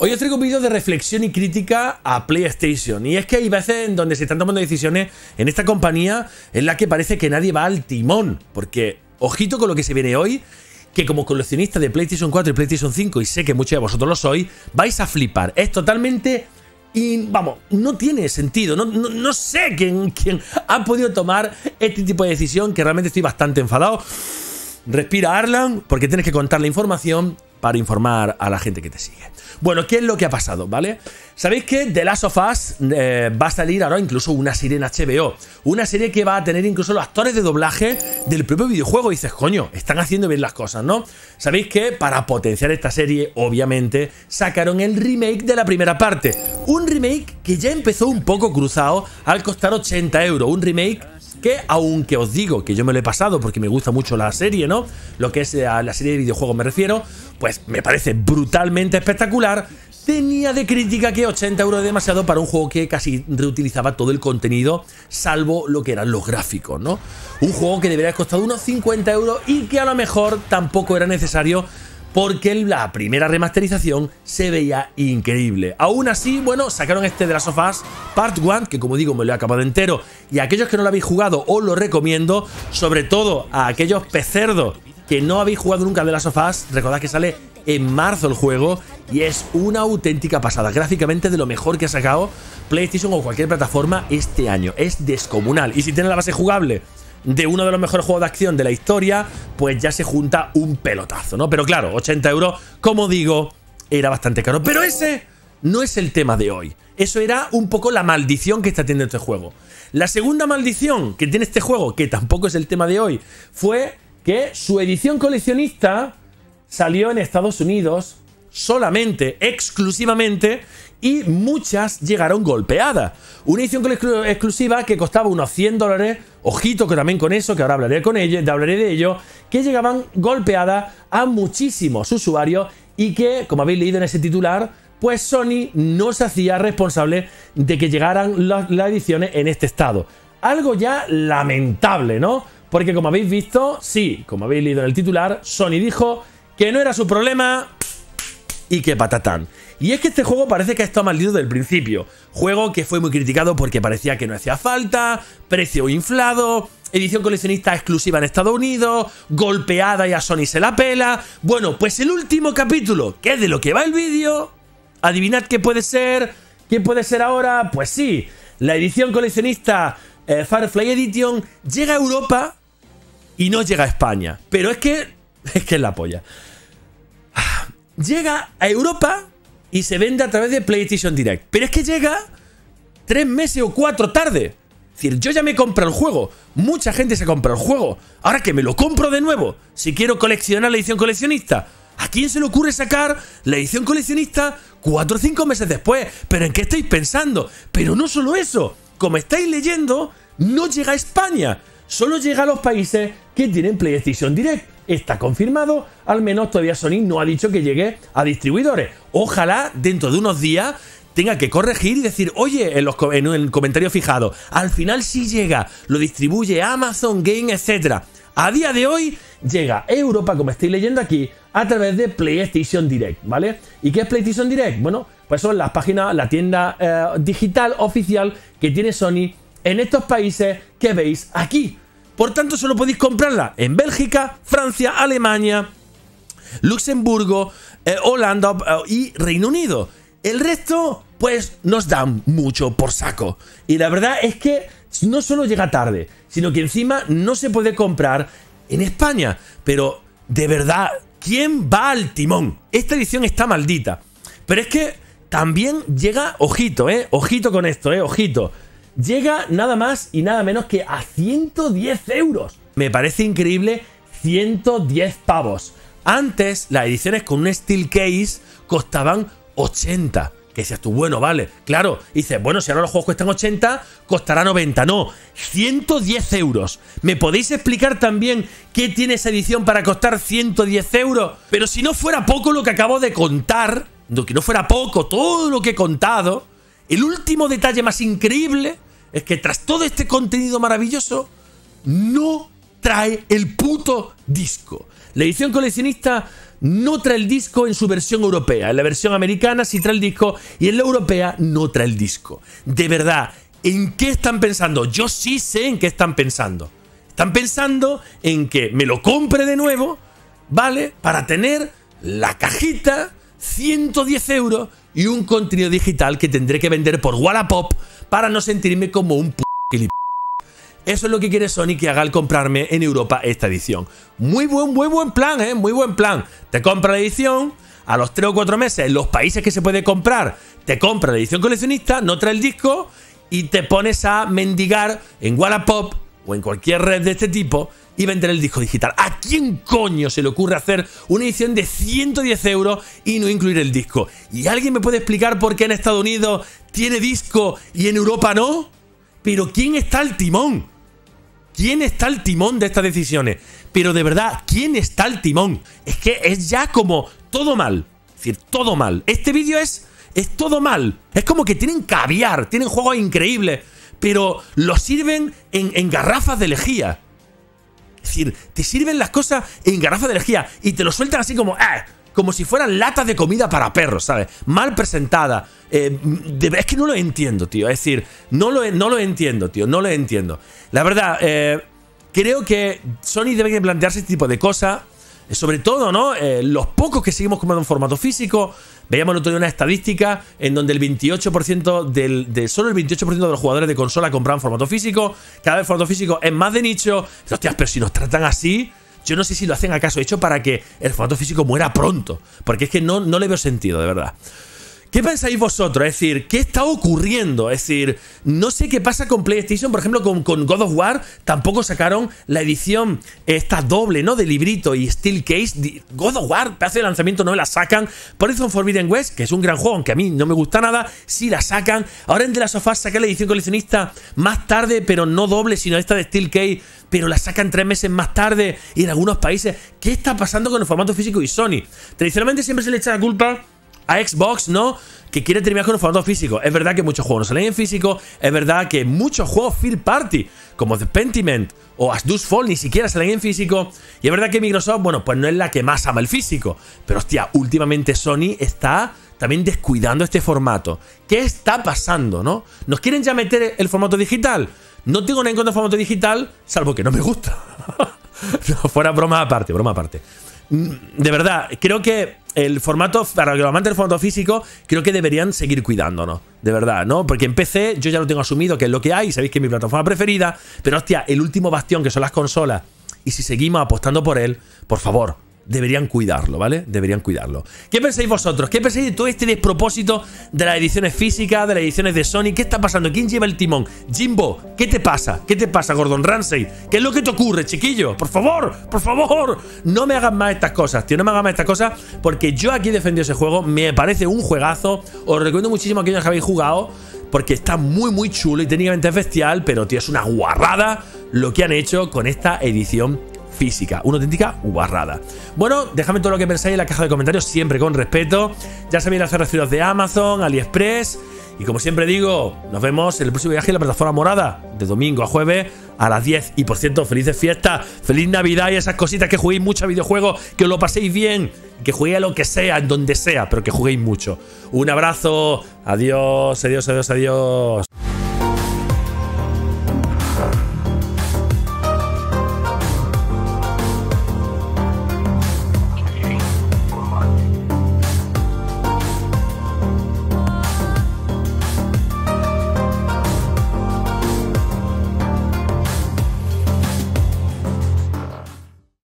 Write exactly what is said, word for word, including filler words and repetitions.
Hoy os traigo un vídeo de reflexión y crítica a PlayStation. Y es que hay veces en donde se están tomando decisiones en esta compañía en la que parece que nadie va al timón. Porque, ojito con lo que se viene hoy, que como coleccionista de PlayStation cuatro y PlayStation cinco, y sé que muchos de vosotros lo sois, vais a flipar. Es totalmente... Y vamos, no tiene sentido, no, no, no sé quién, quién ha podido tomar este tipo de decisión, que realmente estoy bastante enfadado. Respira, Arlan, porque tienes que contar la información para informar a la gente que te sigue. Bueno, ¿qué es lo que ha pasado, vale? Sabéis que The Last of Us eh, va a salir ahora incluso una serie en H B O. Una serie que va a tener incluso los actores de doblaje del propio videojuego. Y dices, coño, están haciendo bien las cosas, ¿no? Sabéis que para potenciar esta serie, obviamente, sacaron el remake de la primera parte. Un remake que ya empezó un poco cruzado al costar ochenta euros. Un remake que, aunque os digo que yo me lo he pasado porque me gusta mucho la serie, ¿no? Lo que es a la serie de videojuegos me refiero, pues me parece brutalmente espectacular. Tenía de crítica que ochenta euros es demasiado para un juego que casi reutilizaba todo el contenido, salvo lo que eran los gráficos, ¿no? Un juego que debería haber costado unos cincuenta euros y que a lo mejor tampoco era necesario, porque la primera remasterización se veía increíble. Aún así, bueno, sacaron este de las The Last of Us Part uno, que como digo, me lo he acabado entero. Y a aquellos que no lo habéis jugado, os lo recomiendo, sobre todo a aquellos pecerdos que no habéis jugado nunca de las The Last of Us. Recordad que sale en marzo el juego y es una auténtica pasada. Gráficamente, de lo mejor que ha sacado PlayStation o cualquier plataforma este año. Es descomunal. Y si tiene la base jugable de uno de los mejores juegos de acción de la historia, pues ya se junta un pelotazo, ¿no? Pero claro, ochenta euros, como digo, era bastante caro. Pero ese no es el tema de hoy. Eso era un poco la maldición que está teniendo este juego. La segunda maldición que tiene este juego, que tampoco es el tema de hoy, fue que su edición coleccionista salió en Estados Unidos solamente, exclusivamente, y muchas llegaron golpeadas. Una edición exclusiva que costaba unos cien dólares, ojito que también con eso, que ahora hablaré con ellos, hablaré de ello, que llegaban golpeadas a muchísimos usuarios y que, como habéis leído en ese titular, pues Sony no se hacía responsable de que llegaran las, las ediciones en este estado. Algo ya lamentable, ¿no? Porque como habéis visto, sí, como habéis leído en el titular, Sony dijo que no era su problema... Y qué patatán. Y es que este juego parece que ha estado maldito desde el principio. Juego que fue muy criticado porque parecía que no hacía falta, precio inflado, edición coleccionista exclusiva en Estados Unidos, golpeada y a Sony se la pela. Bueno, pues el último capítulo, que es de lo que va el vídeo, adivinad qué puede ser, qué puede ser ahora. Pues sí, la edición coleccionista eh, Firefly Edition llega a Europa y no llega a España. Pero es que, es que es la polla. Llega a Europa y se vende a través de PlayStation Direct. Pero es que llega tres meses o cuatro tarde. Es decir, yo ya me compro el juego. Mucha gente se compra el juego. Ahora que me lo compro de nuevo, si quiero coleccionar la edición coleccionista, ¿a quién se le ocurre sacar la edición coleccionista cuatro o cinco meses después? ¿Pero en qué estáis pensando? Pero no solo eso. Como estáis leyendo, no llega a España. Solo llega a los países que tienen PlayStation Direct. Está confirmado, al menos todavía Sony no ha dicho que llegue a distribuidores. Ojalá dentro de unos días tenga que corregir y decir, oye, en, los, en el comentario fijado, al final sí llega, lo distribuye Amazon, Game, etcétera. A día de hoy llega a Europa, como estoy leyendo aquí, a través de PlayStation Direct, ¿vale? ¿Y qué es PlayStation Direct? Bueno, pues son las páginas, la tienda eh, digital oficial que tiene Sony en estos países que veis aquí. Por tanto, solo podéis comprarla en Bélgica, Francia, Alemania, Luxemburgo, eh, Holanda eh, y Reino Unido. El resto, pues, nos dan mucho por saco. Y la verdad es que no solo llega tarde, sino que encima no se puede comprar en España. Pero, de verdad, ¿quién va al timón? Esta edición está maldita. Pero es que también llega, ojito, eh, ojito con esto, eh, ojito. Llega nada más y nada menos que a ciento diez euros. Me parece increíble, ciento diez pavos. Antes las ediciones con un steel case costaban ochenta. Que decías tú, bueno, vale, claro. Y dices, bueno, si ahora los juegos cuestan ochenta, costará noventa. No, ciento diez euros. ¿Me podéis explicar también qué tiene esa edición para costar ciento diez euros? Pero si no fuera poco lo que acabo de contar, que no fuera poco todo lo que he contado... El último detalle más increíble es que tras todo este contenido maravilloso no trae el puto disco. La edición coleccionista no trae el disco en su versión europea. En la versión americana sí trae el disco y en la europea no trae el disco. De verdad, ¿en qué están pensando? Yo sí sé en qué están pensando. Están pensando en que me lo compre de nuevo, ¿vale? Para tener la cajita, ciento diez euros y un contenido digital que tendré que vender por Wallapop para no sentirme como un p***. Eso es lo que quiere Sony que haga al comprarme en Europa esta edición. Muy buen, muy buen plan, ¿eh? Muy buen plan. Te compra la edición, a los tres o cuatro meses, en los países que se puede comprar, te compra la edición coleccionista, no trae el disco y te pones a mendigar en Wallapop o en cualquier red de este tipo y vender el disco digital. ¿A quién coño se le ocurre hacer una edición de ciento diez euros y no incluir el disco? ¿Y alguien me puede explicar por qué en Estados Unidos tiene disco y en Europa no? ¿Pero quién está al timón? ¿Quién está al timón de estas decisiones? Pero de verdad, ¿quién está al timón? Es que es ya como todo mal. Es decir, todo mal. Este vídeo es, es todo mal. Es como que tienen caviar, tienen juegos increíbles, pero los sirven en, en garrafas de lejía. Es decir, te sirven las cosas en garrafas de lejía y te lo sueltan así como... ¡Ah! Como si fueran latas de comida para perros, ¿sabes? Mal presentada. Eh, de, es que no lo entiendo, tío. Es decir, no lo, no lo entiendo, tío. No lo entiendo. La verdad, eh, creo que Sony debe plantearse este tipo de cosas. Eh, sobre todo, ¿no? Eh, los pocos que seguimos comprando en formato físico. Veíamos el otro día una estadística en donde el veintiocho por ciento del... De, solo el veintiocho por ciento de los jugadores de consola compraban formato físico. Cada vez el formato físico es más de nicho. Hostias, pero si nos tratan así... Yo no sé si lo hacen acaso hecho para que el formato físico muera pronto. Porque es que no, no le veo sentido, de verdad. ¿Qué pensáis vosotros? Es decir, ¿qué está ocurriendo? Es decir, no sé qué pasa con PlayStation. Por ejemplo, con, con God of War tampoco sacaron la edición esta doble, ¿no? De librito y Steel Case. God of War, pedazo de lanzamiento, no la sacan. Horizon Forbidden West, que es un gran juego, aunque a mí no me gusta nada, sí la sacan. Ahora en The Last of Us sacan la edición coleccionista más tarde, pero no doble, sino esta de Steel Case, pero la sacan tres meses más tarde y en algunos países. ¿Qué está pasando con el formato físico y Sony? Tradicionalmente siempre se le echa la culpa a Xbox, ¿no? Que quiere terminar con los formatos físicos. Es verdad que muchos juegos no salen en físico. Es verdad que muchos juegos third party, como The Pentiment o As Dusk Fall, ni siquiera salen en físico. Y es verdad que Microsoft, bueno, pues no es la que más ama el físico. Pero, hostia, últimamente Sony está también descuidando este formato. ¿Qué está pasando, no? ¿Nos quieren ya meter el formato digital? No tengo nada en contra del formato digital, salvo que no me gusta. No, fuera broma aparte, broma aparte. De verdad, creo que el formato, para los amantes del formato físico, creo que deberían seguir cuidándonos. De verdad, ¿no? Porque en P C yo ya lo tengo asumido, que es lo que hay, sabéis que es mi plataforma preferida. Pero, hostia, el último bastión que son las consolas, y si seguimos apostando por él, por favor, deberían cuidarlo, ¿vale? Deberían cuidarlo. ¿Qué pensáis vosotros? ¿Qué pensáis de todo este despropósito de las ediciones físicas, de las ediciones de Sony? ¿Qué está pasando? ¿Quién lleva el timón? Jimbo, ¿qué te pasa? ¿Qué te pasa, Gordon Ramsay? ¿Qué es lo que te ocurre, chiquillo? Por favor, por favor, no me hagas más estas cosas, tío, no me hagas más estas cosas, porque yo aquí he defendido ese juego, me parece un juegazo, os recomiendo muchísimo a aquellos que habéis jugado, porque está muy, muy chulo y técnicamente es bestial, pero, tío, es una guarrada lo que han hecho con esta edición física, una auténtica guarrada. Bueno, dejadme todo lo que pensáis en la caja de comentarios, siempre con respeto. Ya sabéis las referencias de Amazon, AliExpress. Y como siempre digo, nos vemos en el próximo viaje en la plataforma morada, de domingo a jueves a las diez. Y por cierto, felices fiestas, feliz Navidad y esas cositas, que juguéis mucho a videojuegos, que os lo paséis bien, que juguéis a lo que sea, en donde sea, pero que juguéis mucho. Un abrazo, adiós, adiós, adiós, adiós.